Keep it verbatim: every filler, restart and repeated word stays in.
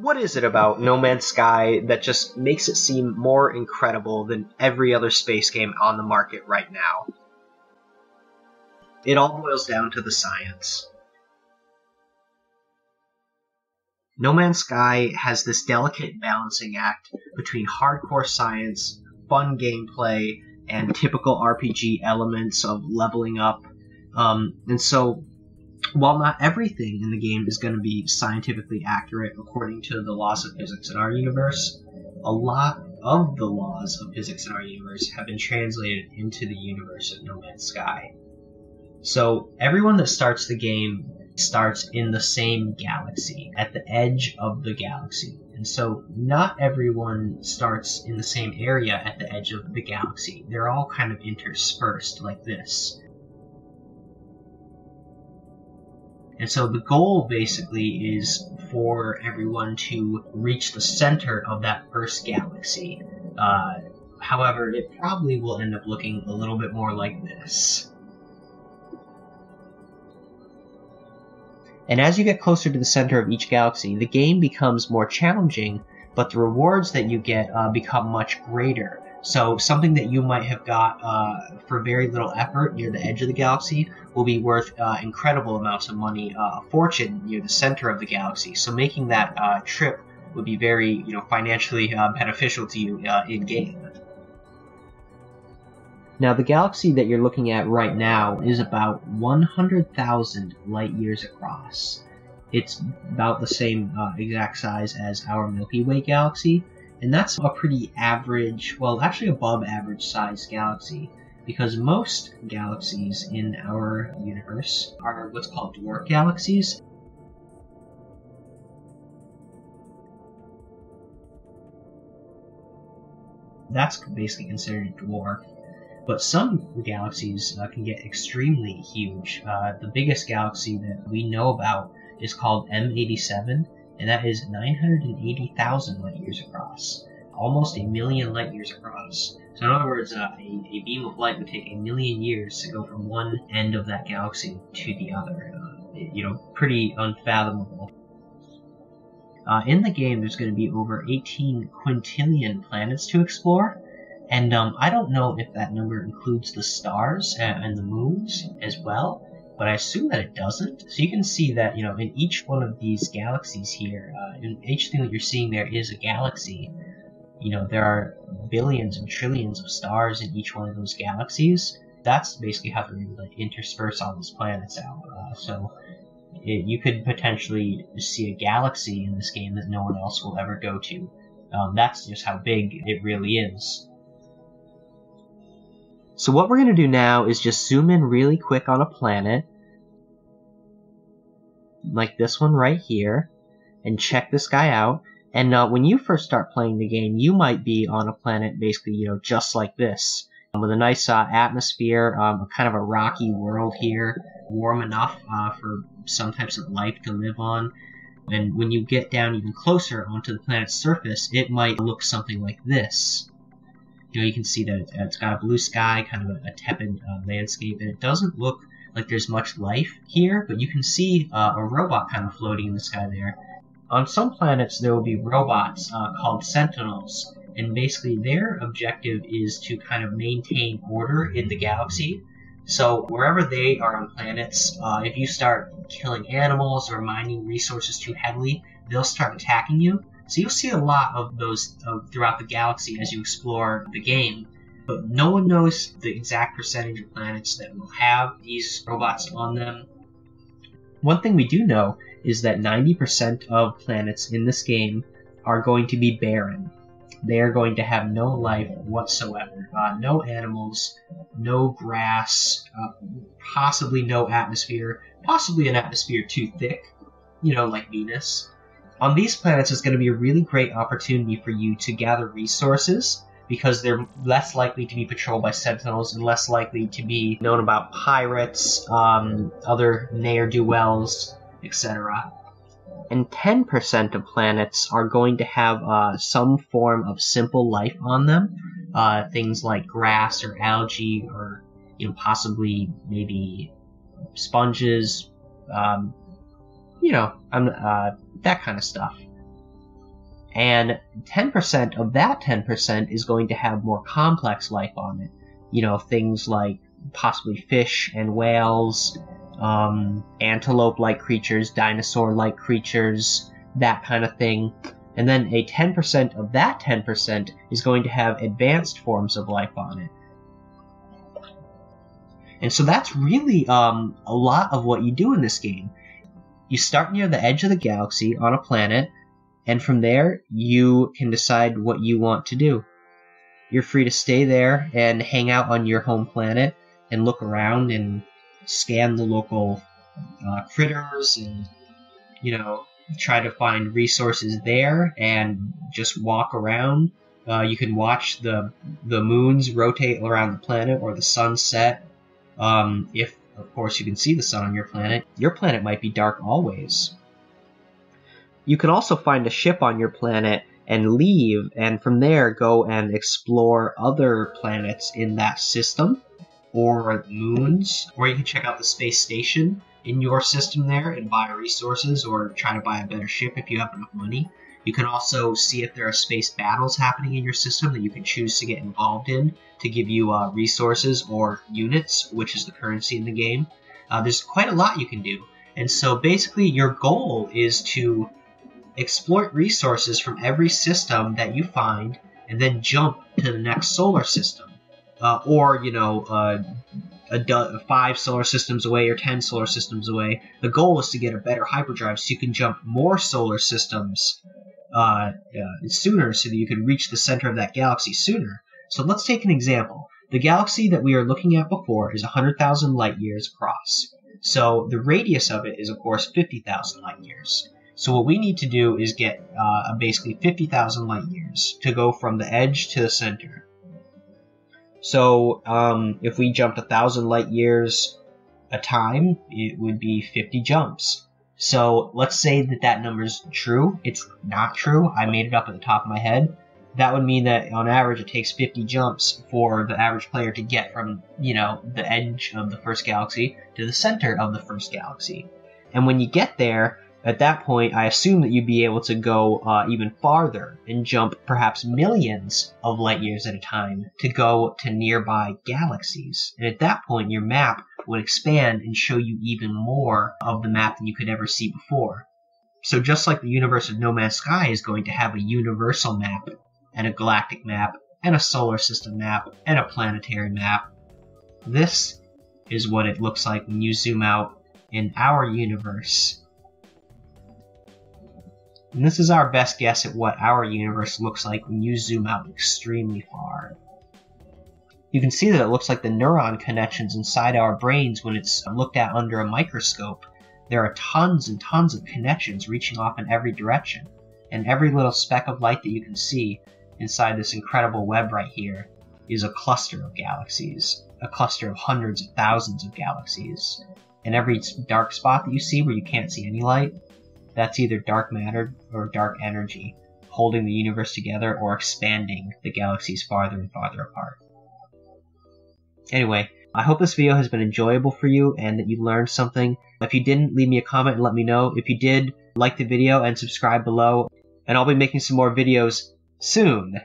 What is it about No Man's Sky that just makes it seem more incredible than every other space game on the market right now? It all boils down to the science. No Man's Sky has this delicate balancing act between hardcore science, fun gameplay, and typical R P G elements of leveling up. Um, and so, while not everything in the game is going to be scientifically accurate according to the laws of physics in our universe, a lot of the laws of physics in our universe have been translated into the universe of No Man's Sky. So everyone that starts the game starts in the same galaxy, at the edge of the galaxy. And so not everyone starts in the same area at the edge of the galaxy. They're all kind of interspersed like this. And so the goal, basically, is for everyone to reach the center of that first galaxy. Uh, however, it probably will end up looking a little bit more like this. And as you get closer to the center of each galaxy, the game becomes more challenging, but the rewards that you get uh, become much greater. So something that you might have got uh, for very little effort near the edge of the galaxy will be worth uh, incredible amounts of money, uh, a fortune near the center of the galaxy. So making that uh, trip would be very, you know, financially uh, beneficial to you uh, in-game. Now, the galaxy that you're looking at right now is about one hundred thousand light years across. It's about the same uh, exact size as our Milky Way galaxy, and that's a pretty average, well, actually above average size galaxy, because most galaxies in our universe are what's called dwarf galaxies. That's basically considered a dwarf. But some galaxies uh, can get extremely huge. Uh, the biggest galaxy that we know about is called M eighty-seven, and that is nine hundred eighty thousand light years across, almost a million light years across. So in other words, uh, a, a beam of light would take a million years to go from one end of that galaxy to the other. Uh, you know, pretty unfathomable. Uh, in the game, there's going to be over eighteen quintillion planets to explore. And um, I don't know if that number includes the stars and, and the moons as well, but I assume that it doesn't. So you can see that, you know, in each one of these galaxies here, uh, in each thing that you're seeing there is a galaxy. You know, there are billions and trillions of stars in each one of those galaxies. That's basically how they're able to intersperse all those planets out. Uh, so it, you could potentially see a galaxy in this game that no one else will ever go to. Um, that's just how big it really is. So what we're going to do now is just zoom in really quick on a planet, like this one right here, and check this guy out. And uh, when you first start playing the game, you might be on a planet basically, you know, just like this, with a nice uh, atmosphere, um, kind of a rocky world here, warm enough uh, for some types of life to live on. And when you get down even closer onto the planet's surface, it might look something like this. You know, you can see that it's got a blue sky, kind of a, a tepid uh, landscape, and it doesn't look like there's much life here, but you can see uh, a robot kind of floating in the sky there. On some planets, there will be robots uh, called Sentinels, and basically their objective is to kind of maintain order in the galaxy. So wherever they are on planets, uh, if you start killing animals or mining resources too heavily, they'll start attacking you. So you'll see a lot of those uh, throughout the galaxy as you explore the game, but no one knows the exact percentage of planets that will have these robots on them. One thing we do know is that ninety percent of planets in this game are going to be barren. They are going to have no life whatsoever, uh, no animals, no grass, uh, possibly no atmosphere, possibly an atmosphere too thick, you know, like Venus. On these planets, it's going to be a really great opportunity for you to gather resources because they're less likely to be patrolled by Sentinels and less likely to be known about pirates, um, other ne'er-do-wells, et cetera. And ten percent of planets are going to have uh, some form of simple life on them, uh, things like grass or algae or, you know, possibly maybe sponges, um, you know, I'm, uh, that kind of stuff. and ten percent of that ten percent is going to have more complex life on it. You know, things like possibly fish and whales, um, antelope-like creatures, dinosaur-like creatures, that kind of thing. And then a ten percent of that ten percent is going to have advanced forms of life on it. And so that's really um, a lot of what you do in this game. You start near the edge of the galaxy on a planet, and from there you can decide what you want to do. You're free to stay there and hang out on your home planet and look around and scan the local uh, critters and, you know, try to find resources there and just walk around. Uh, you can watch the, the moons rotate around the planet or the sunset. Um, if, of course, you can see the sun on your planet. Your planet might be dark always. You can also find a ship on your planet and leave, and from there go and explore other planets in that system, or moons, or you can check out the space station in your system there and buy resources or try to buy a better ship if you have enough money. You can also see if there are space battles happening in your system that you can choose to get involved in to give you uh, resources or units, which is the currency in the game. Uh, there's quite a lot you can do. And so basically your goal is to exploit resources from every system that you find and then jump to the next solar system. Uh, or, you know, uh, a do- five solar systems away or ten solar systems away. The goal is to get a better hyperdrive so you can jump more solar systems Uh, uh, sooner, so that you can reach the center of that galaxy sooner. So let's take an example. The galaxy that we are looking at before is one hundred thousand light years across. So the radius of it is, of course, fifty thousand light years. So what we need to do is get uh, basically fifty thousand light years to go from the edge to the center. So um, if we jumped one thousand light years a time, it would be fifty jumps. So let's say that that number's true. It's not true. I made it up at the top of my head. That would mean that on average it takes fifty jumps for the average player to get from, you know, the edge of the first galaxy to the center of the first galaxy. And when you get there, at that point, I assume that you'd be able to go uh, even farther and jump perhaps millions of light years at a time to go to nearby galaxies. And at that point, your map would expand and show you even more of the map than you could ever see before. So just like the universe of No Man's Sky is going to have a universal map, and a galactic map, and a solar system map, and a planetary map, this is what it looks like when you zoom out in our universe. And this is our best guess at what our universe looks like when you zoom out extremely far. You can see that it looks like the neuron connections inside our brains when it's looked at under a microscope. There are tons and tons of connections reaching off in every direction, and every little speck of light that you can see inside this incredible web right here is a cluster of galaxies, a cluster of hundreds of thousands of galaxies. And every dark spot that you see where you can't see any light, that's either dark matter or dark energy, holding the universe together or expanding the galaxies farther and farther apart. Anyway, I hope this video has been enjoyable for you and that you learned something. If you didn't, leave me a comment and let me know. If you did, like the video and subscribe below. And I'll be making some more videos soon.